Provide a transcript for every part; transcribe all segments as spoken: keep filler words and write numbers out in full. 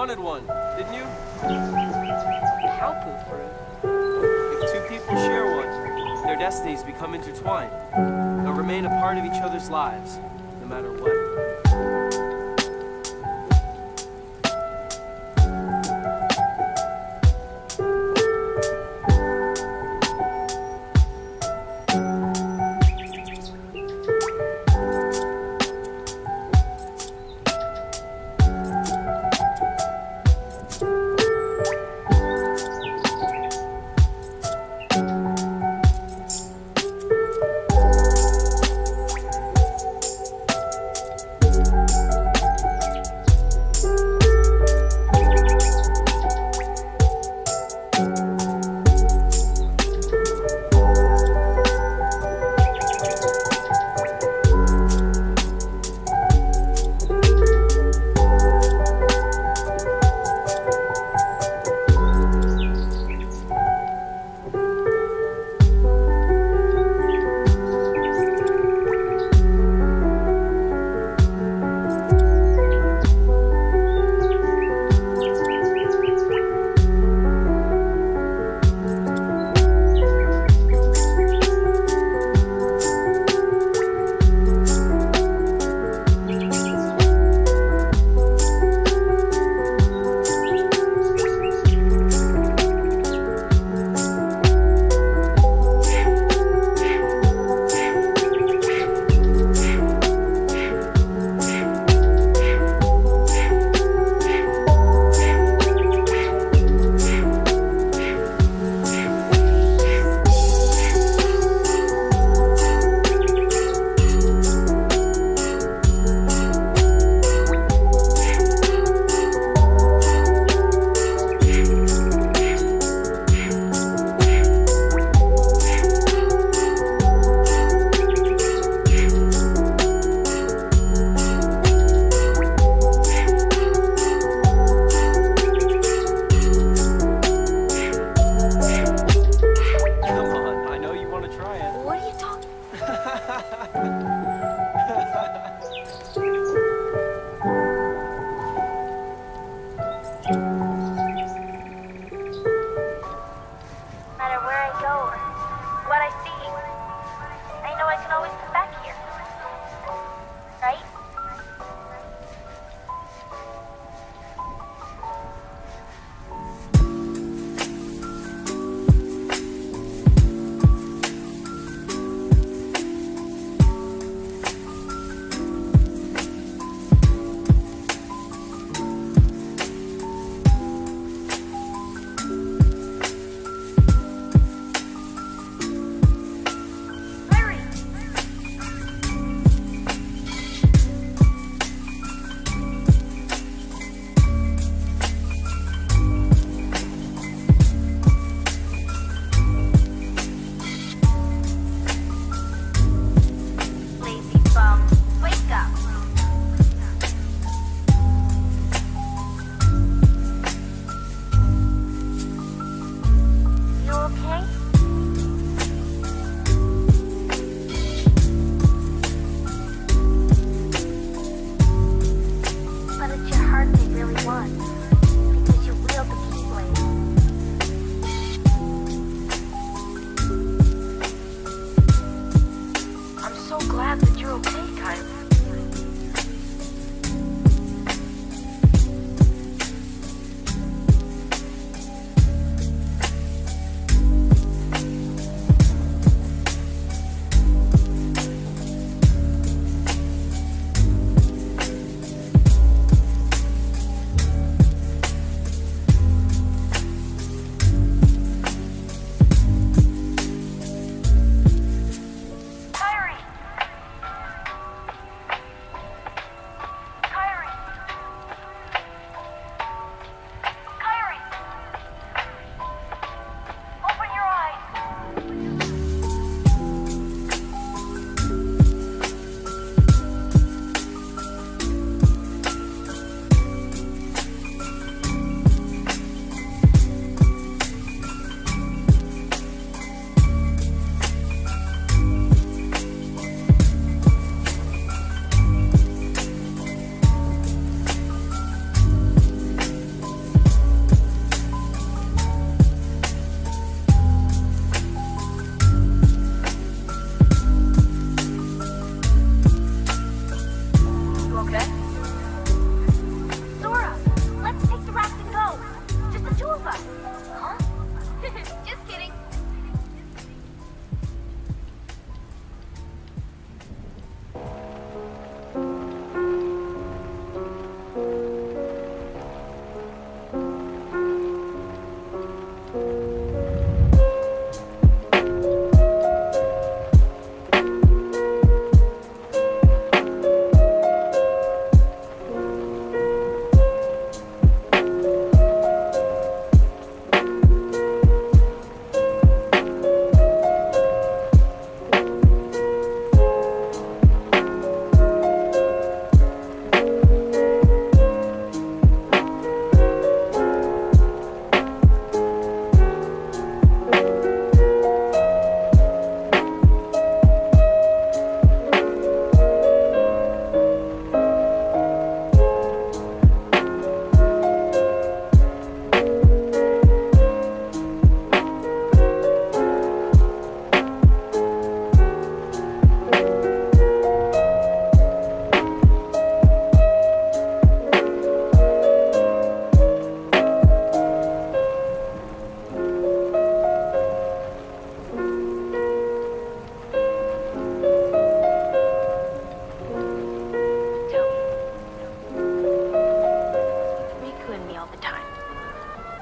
wanted one, didn't you? Cow poop fruit. If two people share one, their destinies become intertwined. They'll remain a part of each other's lives, no matter what.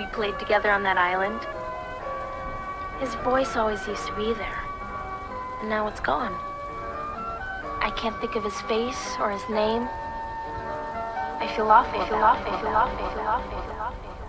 we played together on that island. His voice always used to be there, and now it's gone. I can't think of his face or his name. I feel awful, I feel awful, I feel awful, I feel awful.